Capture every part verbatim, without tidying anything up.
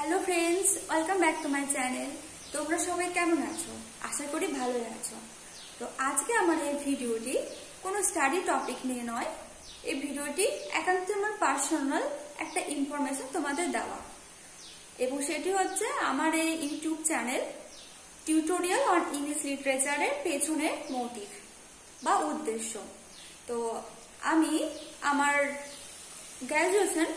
Hello friends welcome back to my channel. তোমরা সবাই কেমন আছো? আশা করি ভালোই আছো। তো আজকে আমার এই ভিডিওটি কোনো স্টাডি টপিক নিয়ে নয়, এই ভিডিওটি একান্ত আমার পার্সোনাল একটা ইনফরমেশন তোমাদের দেওয়া, এবং সেটি হচ্ছে আমার এই YouTube channel tutorial on English লিটারেচারের পেছনে মোটিভ বা উদ্দেশ্য। তো আমি আমার গ্র্যাজুয়েশন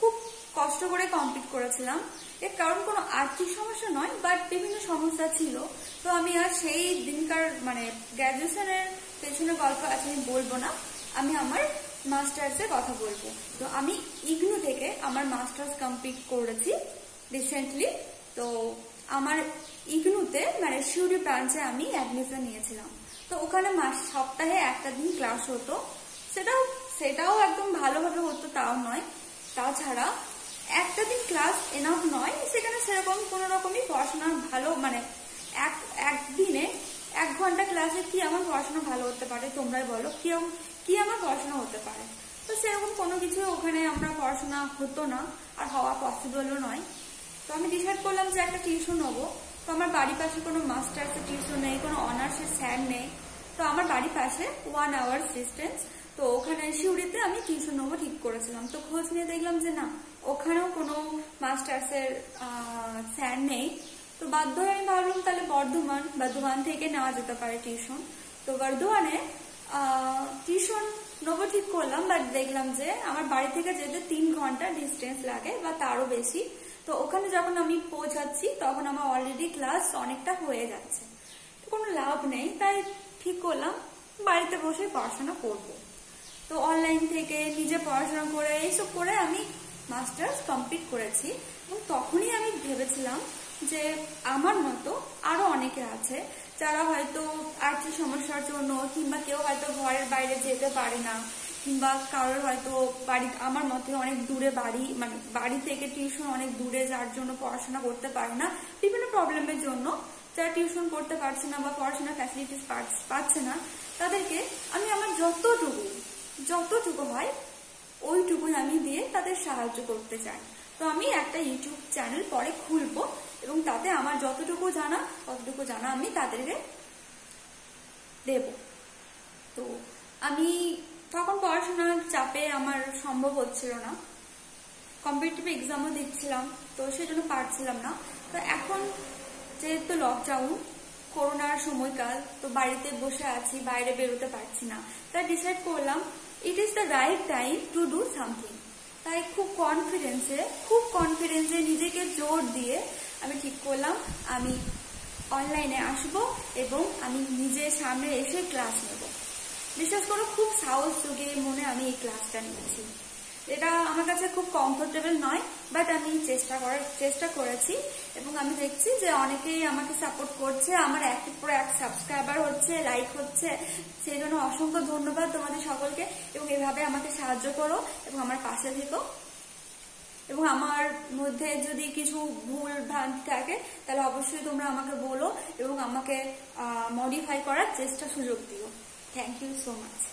খুব কষ্ট করে কমপ্লিট করেছিলাম, এর কারণ কোনো আর্থিক সমস্যা নয়, বাট বিভিন্ন সমস্যা ছিল। তো আমি আর সেই দিনকার মানে গ্র্যাজুয়েশনের পেছনে গল্প আজ আমি বলবো না, আমি আমার মাস্টার্সের কথা বলবো। তো আমি ইগনু থেকে আমার মাস্টার্স কমপ্লিট করেছি রিসেন্টলি। তো আমার ইগনুতে মানে সিউড়ি ব্রাঞ্চে আমি অ্যাডমিশন নিয়েছিলাম। তো ওখানে মাস সপ্তাহে একটা দিন ক্লাস হতো, সেটাও সেটাও একদম ভালোভাবে হতো তাও নয়, তাছাড়া একটা দিন ক্লাস এনাফ নয়। সেখানে সেরকম কোন রকমই পড়াশোনা ভালো মানে এক একদিনে এক ঘন্টা ক্লাসে কি আমার পড়াশোনা ভালো হতে পারে, তোমরাই বলো কেউ কি আমার পড়াশোনা হতে পারে। তো সেরকম কোনো কিছু ওখানে আমরা পড়াশোনা হতো না, আর হওয়া পসিবলও নয়। তো আমি ডিসাইড করলাম যে একটা টিউশন নেবো। তো আমার বাড়ির পাশে কোনো মাস্টার্স এর টিউশন নেই, কোনো অনার্সের স্যার নেই। তো আমার বাড়ির পাশে ওয়ান আওয়ার ডিস্টেন্স, তো ওখানে সিউড়িতে আমি টিউশন নেবো ঠিক করেছিলাম। তো খোঁজ নিয়ে দেখলাম যে না, ওখানেও কোনো মাস্টার্সের স্যার নেই। তো বাধ্য হয়ে আমি ভাবলাম তাহলে বর্ধমান বর্ধমান থেকে নেওয়া যেতে পারে টিউশন। তো বর্ধমানে টিউশন নেবো ঠিক করলাম, বাট দেখলাম যে আমার বাড়ি থেকে যেতে তিন ঘন্টা ডিস্টেন্স লাগে বা তারও বেশি। তো ওখানে যখন আমি পৌঁছাচ্ছি তখন আমার অলরেডি ক্লাস অনেকটা হয়ে যাচ্ছে, কোনো লাভ নেই। তাই ঠিক করলাম বাড়িতে বসে পড়াশোনা করবো। তো অনলাইন থেকে নিজে পড়াশোনা করে এইসব করে আমি মাস্টার্স কমপ্লিট করেছি। এবং তখনই আমি ভেবেছিলাম যে আমার মতো আরো অনেকে আছে যারা হয়তো আর্থিক সমস্যার জন্য কিংবা কেউ হয়তো ঘরের বাইরে যেতে পারে না, কিংবা কারোর হয়তো বাড়ি আমার মতে অনেক দূরে বাড়ি মানে বাড়ি থেকে টিউশন অনেক দূরে, যার জন্য পড়াশোনা করতে পারে না বিভিন্ন প্রবলেমের জন্য, যারা টিউশন করতে পারছে না বা পড়াশোনার ফ্যাসিলিটিস পাচ্ছে না, তাদেরকে আমি আমার যতটুকু যতটুকু হয় ওইটুকুই আমি দিয়ে তাদের সাহায্য করতে চাই। তো আমি একটা ইউটিউব চ্যানেল পরে খুলবো, এবং তাতে আমার যতটুকু জানা ততটুকু জানা আমি তাদেরকে দেব। তো আমি তখন পড়াশোনার চাপে আমার সম্ভব হচ্ছিল না, কম্পিটিটিভ এক্সামও দিচ্ছিলাম, তো সেজন্য পারছিলাম না। তো এখন যেহেতু লকডাউন করোনার সময়কাল, তো বাড়িতে বসে আছি, বাইরে বেরোতে পারছি না, তাই ডিসাইড করলাম it is the right time to do something. তাই খুব কনফিডেন্সে খুব কনফিডেন্সে নিজেকে জোর দিয়ে আমি ঠিক করলাম আমি অনলাইনে আসব এবং আমি নিজের সামনে এসে ক্লাস নেব। বিশ্বাস করো, খুব সাহস জুগিয়ে মনে আমি এই ক্লাসটা নিয়েছি। এটা আমার কাছে খুব কমফোর্টেবল নয়, বাট আমি চেষ্টা করার চেষ্টা করেছি, এবং আমি দেখছি যে অনেকেই আমাকে সাপোর্ট করছে। আমার এক পরে এক সাবস্ক্রাইবার হচ্ছে, লাইক হচ্ছে, সেই জন্য অসংখ্য ধন্যবাদ তোমাদের সকলকে। এবং এভাবে আমাকে সাহায্য করো এবং আমার পাশে থেকো, এবং আমার মধ্যে যদি কিছু ভুল ভ্রান্তি থাকে তাহলে অবশ্যই তোমরা আমাকে বলো এবং আমাকে মডিফাই করার চেষ্টা সুযোগ দিও। Thank you so much.